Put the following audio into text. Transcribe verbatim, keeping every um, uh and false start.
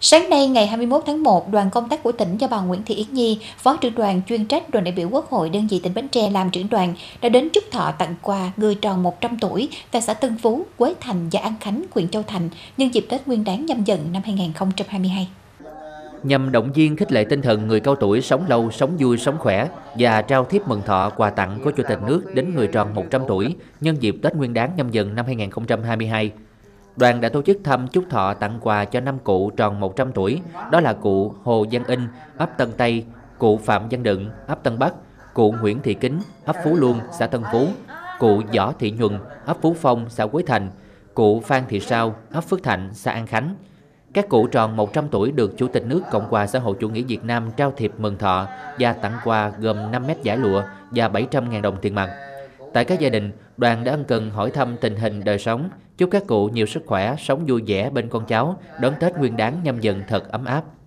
Sáng nay ngày hai mươi mốt tháng một, đoàn công tác của tỉnh do bà Nguyễn Thị Yến Nhi, Phó trưởng đoàn chuyên trách đoàn đại biểu Quốc hội đơn vị tỉnh Bến Tre làm trưởng đoàn, đã đến chúc thọ tặng quà người tròn một trăm tuổi tại xã Tân Phú, Quế Thành và An Khánh, huyện Châu Thành nhân dịp Tết Nguyên đán Nhâm Dần năm hai nghìn không trăm hai mươi hai. Nhằm động viên khích lệ tinh thần người cao tuổi sống lâu, sống vui, sống khỏe và trao thiếp mừng thọ quà tặng của Chủ tịch nước đến người tròn một trăm tuổi nhân dịp Tết Nguyên đán Nhâm Dần năm hai nghìn không trăm hai mươi hai. Đoàn đã tổ chức thăm chúc thọ tặng quà cho năm cụ tròn một trăm tuổi, đó là cụ Hồ Văn In, ấp Tân Tây, cụ Phạm Văn Đựng, ấp Tân Bắc, cụ Nguyễn Thị Kính, ấp Phú Luông, xã Tân Phú, cụ Võ Thị Nhuận, ấp Phú Phong, xã Quế Thành, cụ Phan Thị Sao, ấp Phước Thạnh, xã An Khánh. Các cụ tròn một trăm tuổi được Chủ tịch nước Cộng hòa xã hội chủ nghĩa Việt Nam trao thiệp mừng thọ và tặng quà gồm năm mét vải lụa và bảy trăm nghìn đồng tiền mặt. Tại các gia đình, đoàn đã ân cần hỏi thăm tình hình đời sống, chúc các cụ nhiều sức khỏe, sống vui vẻ bên con cháu, đón Tết Nguyên đán Nhâm Dần thật ấm áp.